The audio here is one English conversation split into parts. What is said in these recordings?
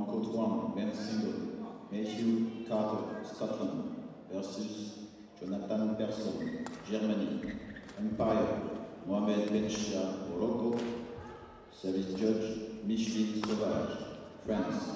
1/1, men's single, Matthew Carder, Scotland versus Jonathan Persson, Germany. Umpire, Mohamed Bencha, Morocco. Service judge, Michel Sauvage, France.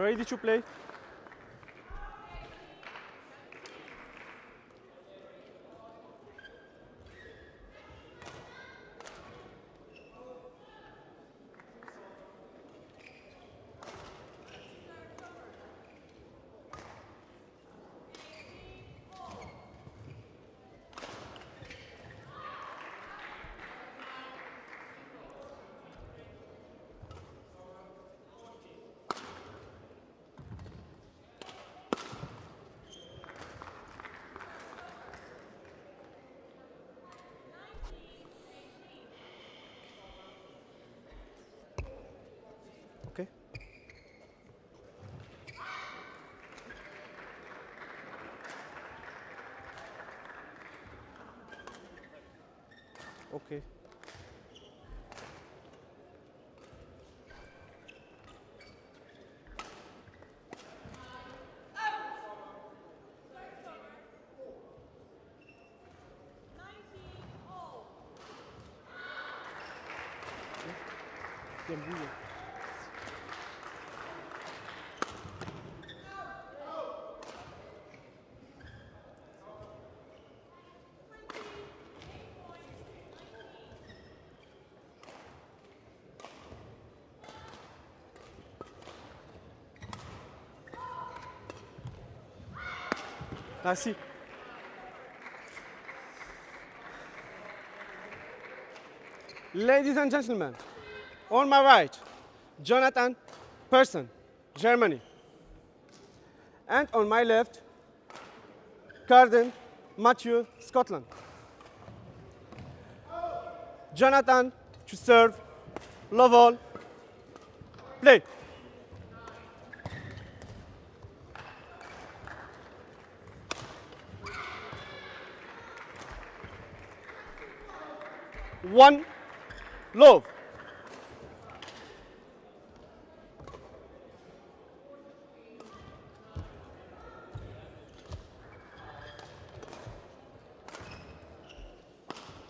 Ready to play. Okay. Ah si. Ladies and gentlemen, on my right, Jonathan Persson, Germany. And on my left, Carden Mathieu, Scotland. Jonathan to serve, love all, play. one love.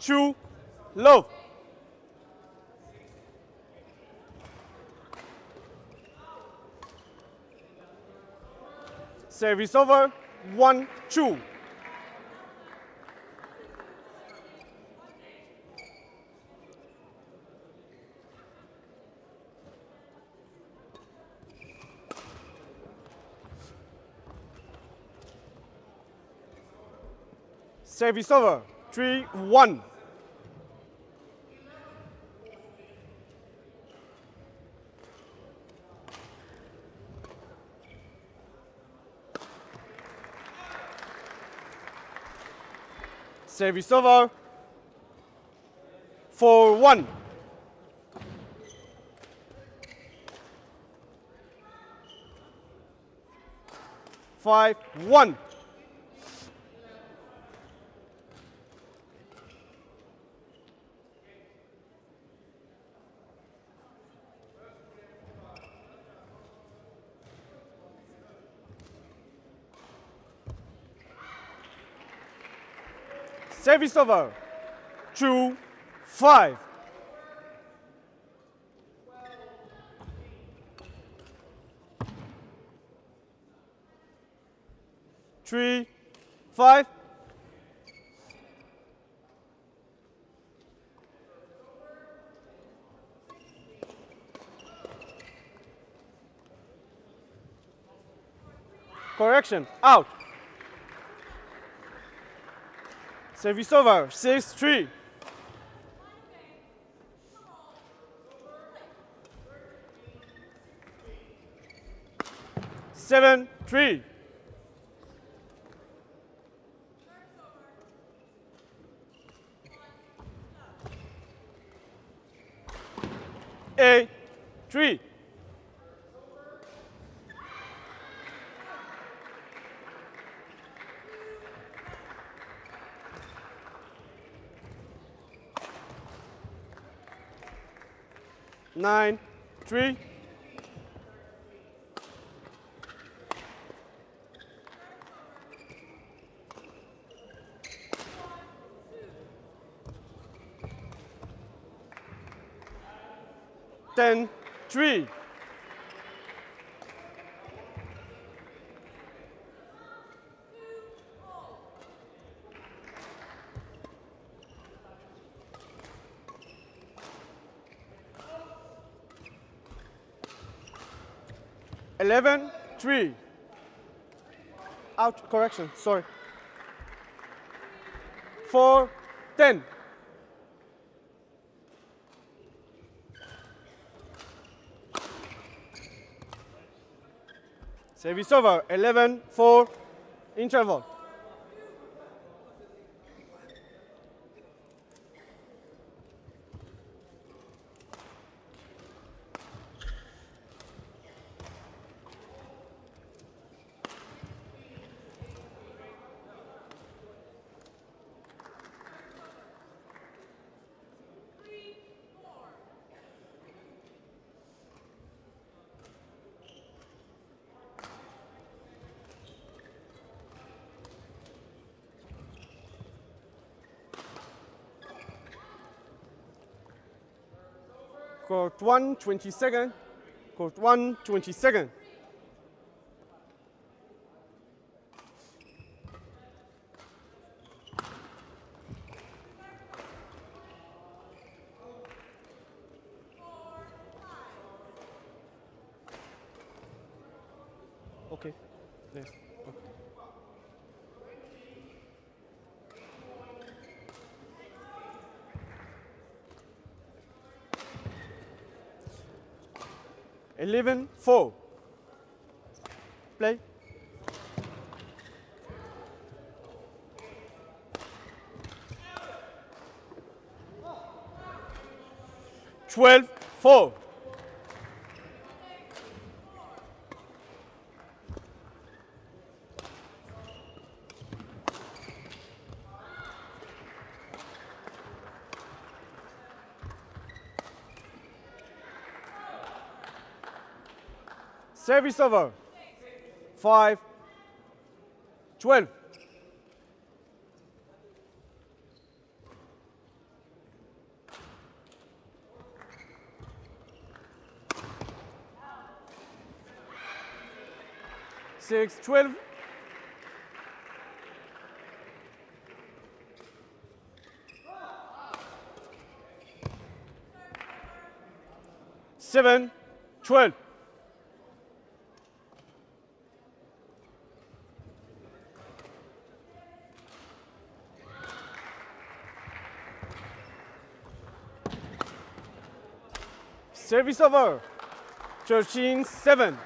Two love. Service over. 1-2. Service over. 3-1. Service over. 4-1. Five, one. Service over. 2-5. Three, five. Correction, out. Service over, 6-3. Seven, 3. Eight, 3. Nine, 3. Ten, 3. Eleven, 3. Out, correction, sorry. 4-10. Service over, 11-4, interval. Court 1, 20 seconds. Court 1, 20 seconds. Okay. Yes. Okay. Eleven, 4. Play. Twelve, 4. Service over. 5, 12. Six, 12. 7, 12. Service over. 13, 7.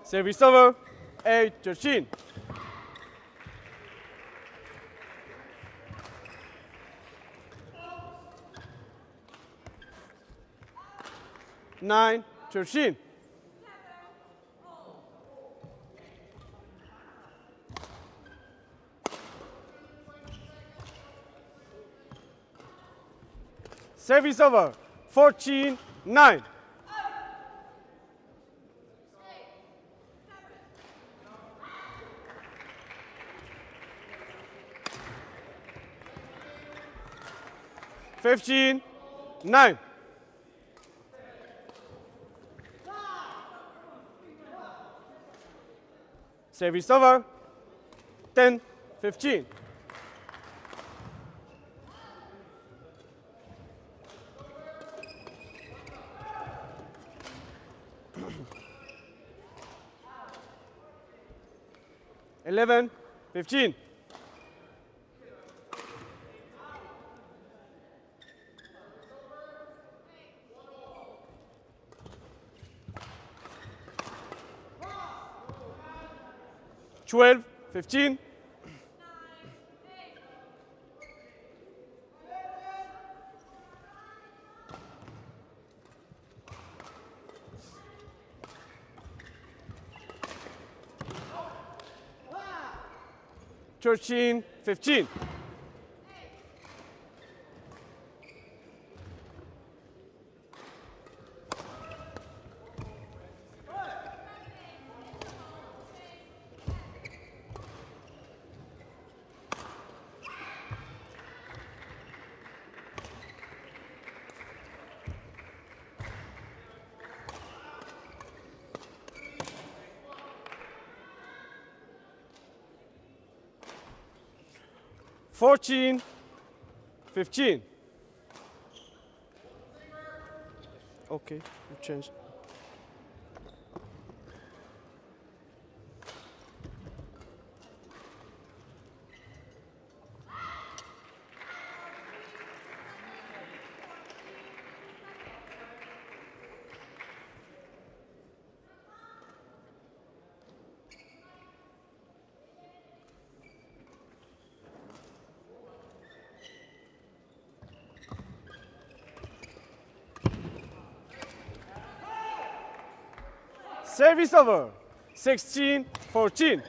6, service over. 8, 13. 9, 13. 7, service over. 14, 9. 15, 9. 7, service over. 10, 15. 11, 15. 12, 15. 13, 15. 14, 15. Okay, you change. 7 over. 16, 14.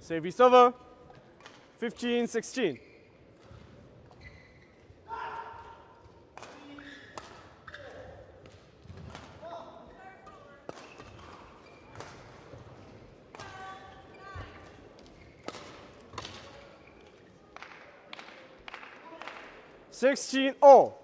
7 over. 15, 16. 16, all.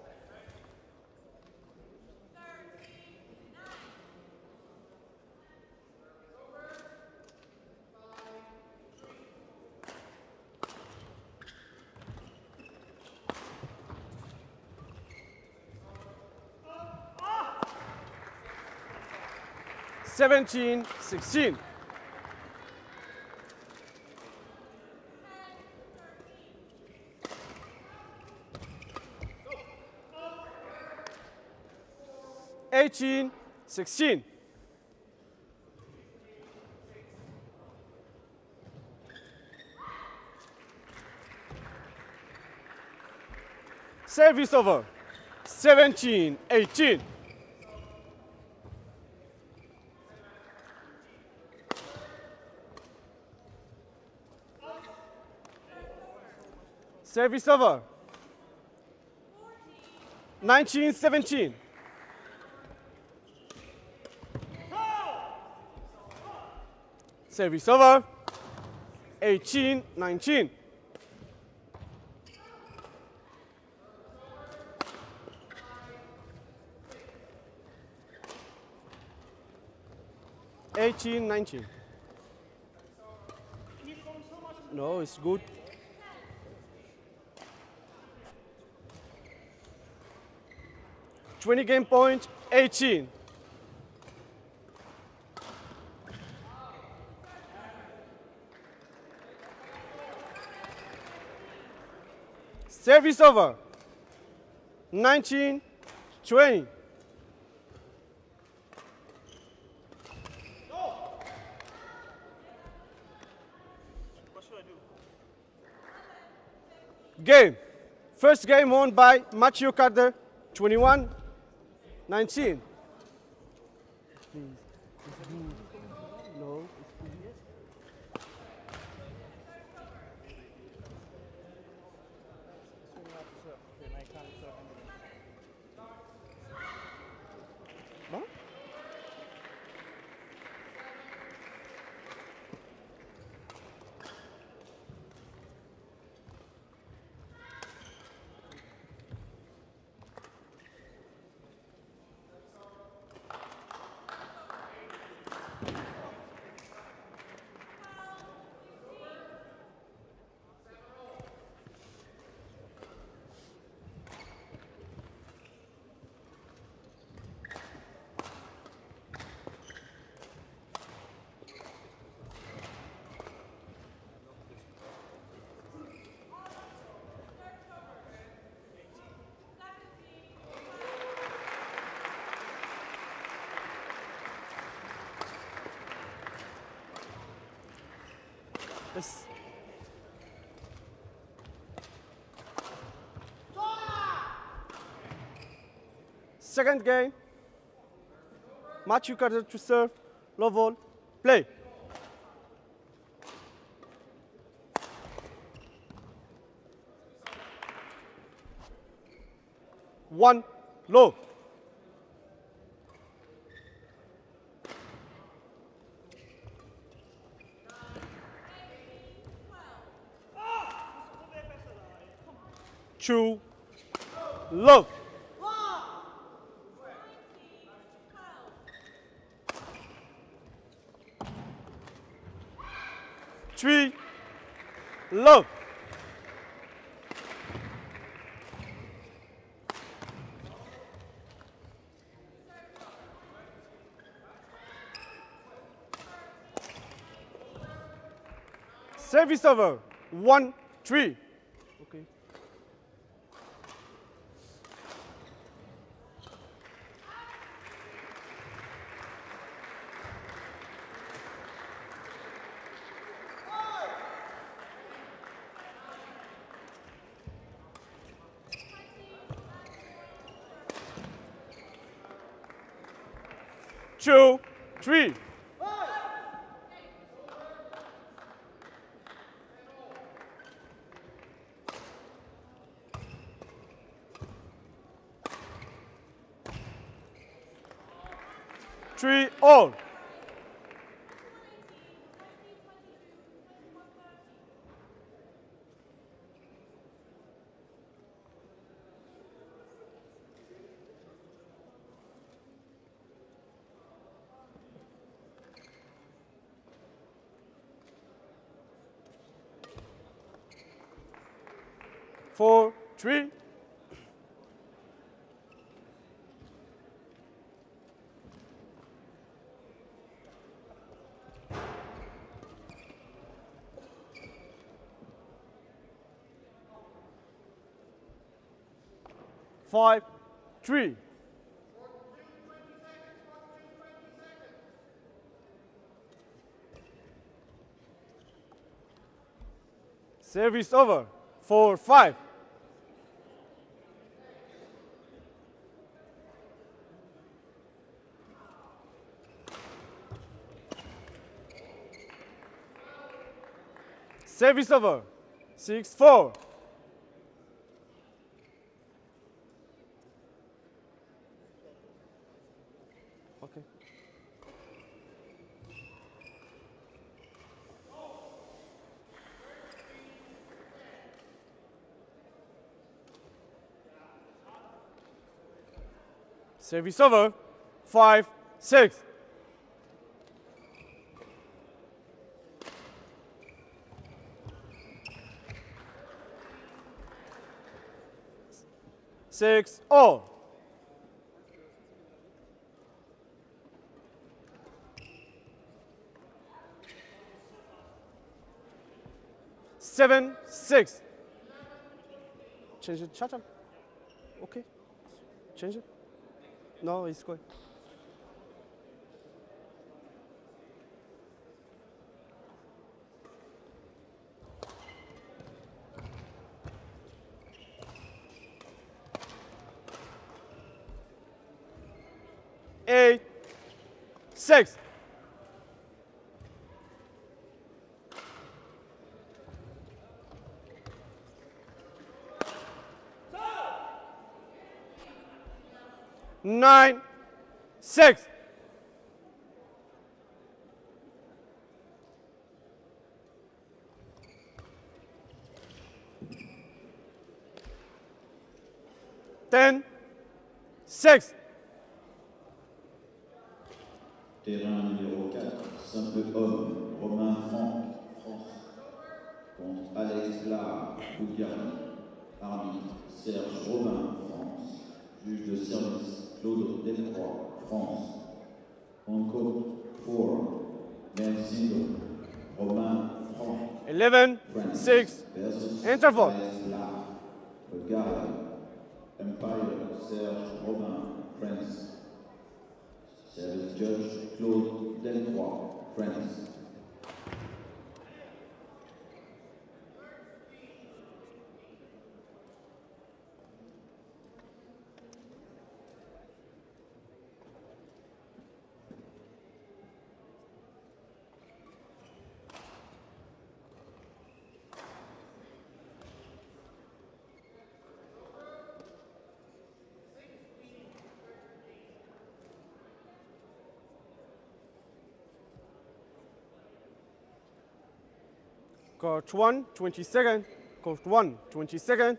17, 16. 18, 16. Service over. 17, 18. Service over. 19, 17. Service over. 18, 19. Eighteen, 19. No, it's good. Twenty game point, 18. Service over. 19, 20. Game. First game won by Matthew Carder, 21-19. No. What? Yes. Second game, Matthew Carder to serve, low ball, play. One, low. Two, low. Three, low. Service over. 1-3. Okay. Two, three. Three, all. Four, three. Five, three. 4-3, 20 seconds. Service over. 4-5. Service over. 6-4. Okay. Service over. 5-6. Six, all. Oh. 7-6. Change it, shut up. Okay. Change it. No, it's good. 6. 9-6. 10-6. Terrain numéro 4, simple homme, Romain France, contre Alex Laugier, arbitre Serge Robin, France, juge de service Claude Delcroix, France, encore pour Merci, Romain France, 11-6, interval. Regard, Empire, Serge Robin, France. Service judge Claude Delcroix, France. Court 1, 20 seconds. Court 1, 20 seconds.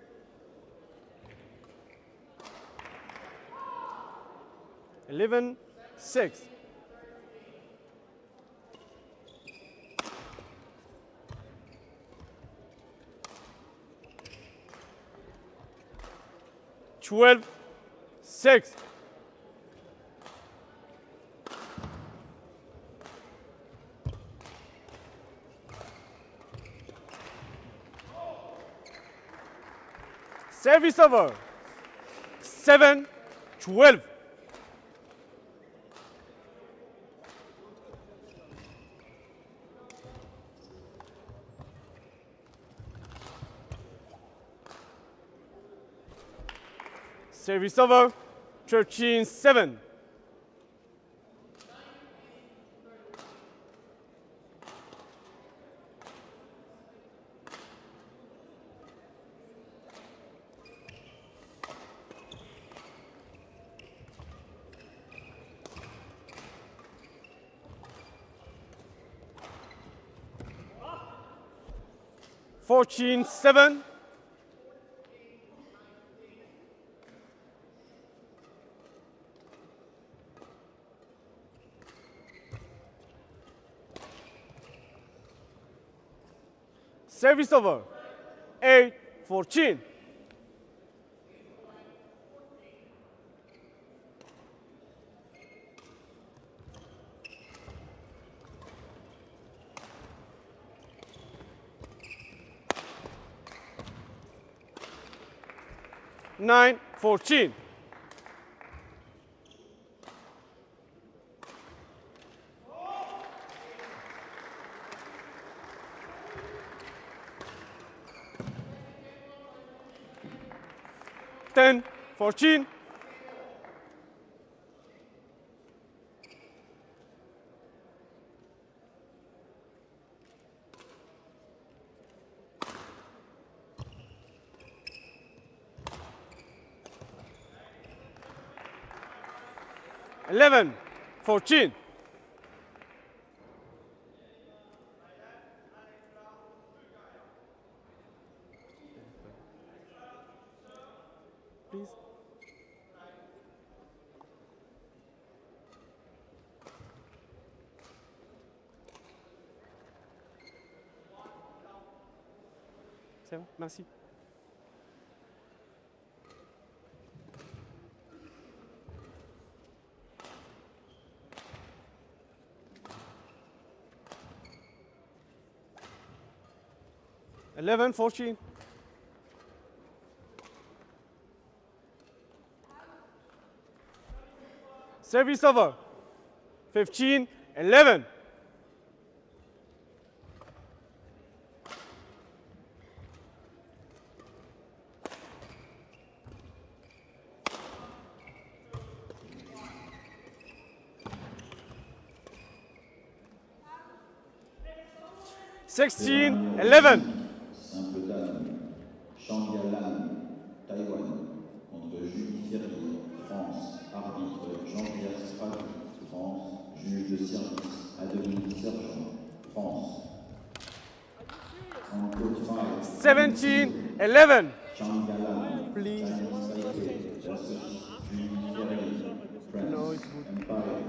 11-6. 12-6. 7 is over. 7-12. 7 is over. 13-7. 14-7. 7 over. 8-14. 9-14. 10-14. 11-6. 11, 14. C'est bon, merci. Eleven, 14. Service over. 15, 11. Sixteen, 11. Seventeen, 11. Please. No, it's good. Empire,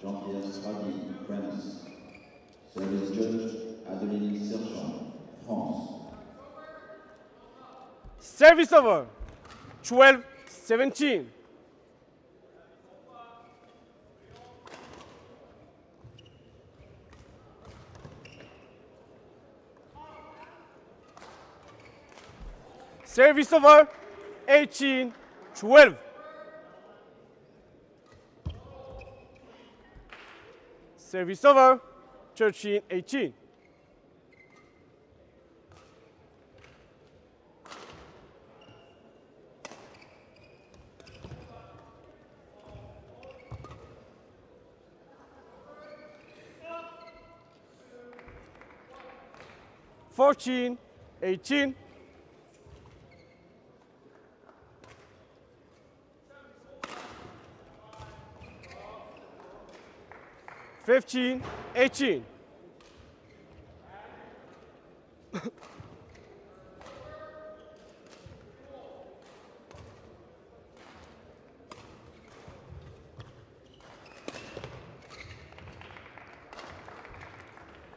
Jean-Pierre Stradi, France. Service judge, Adeline Sergent, France. Service over. 12, 17. Service over, 18, 12. Service over, 13, 18. Fourteen, 18. Fifteen, 18.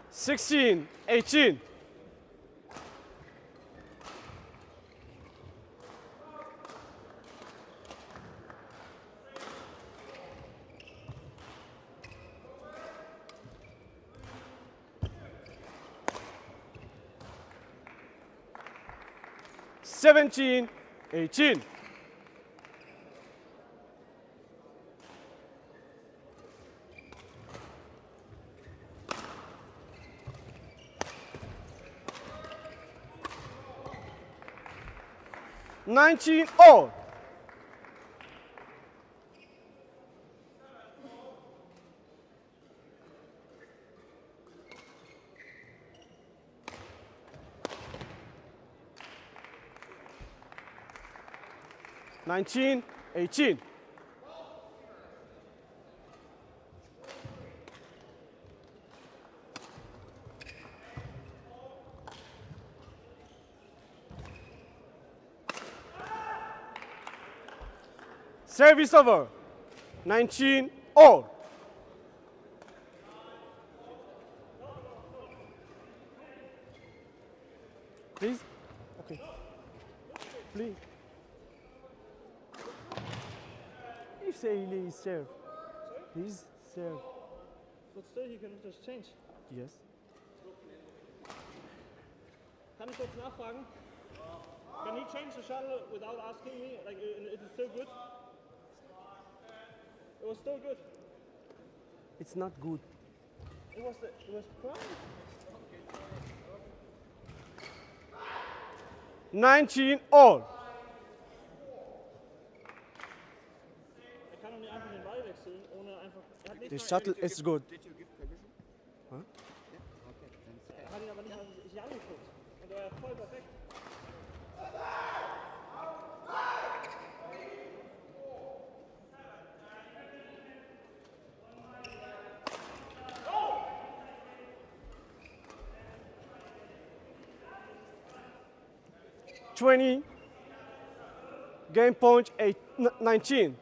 16, 18. 17, 18. Nineteen all. 19, 18. Service over. 19, all. 7. But still, you can just change. Yes. Can I just nachfragen? Can he change the shuttle without asking me? Like, it is still good. It was still good. It's not good. It was fine. 19 all. The shuttle is good. Did you give permission? Huh? Yeah. Okay. 20, game point 19.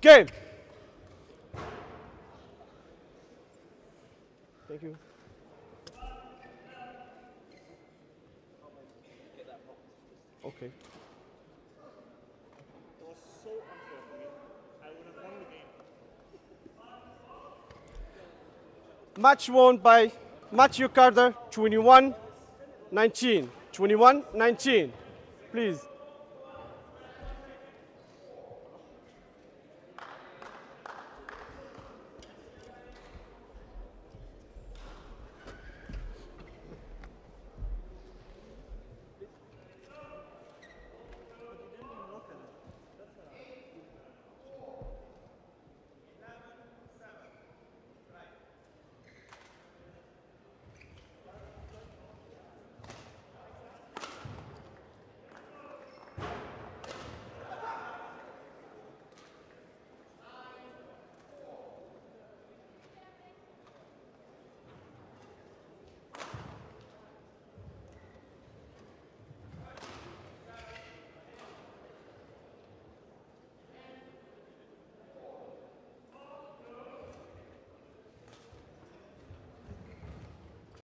Game. Thank you. Okay. Match won by Matthew Carder, 21-19. 21-19, please.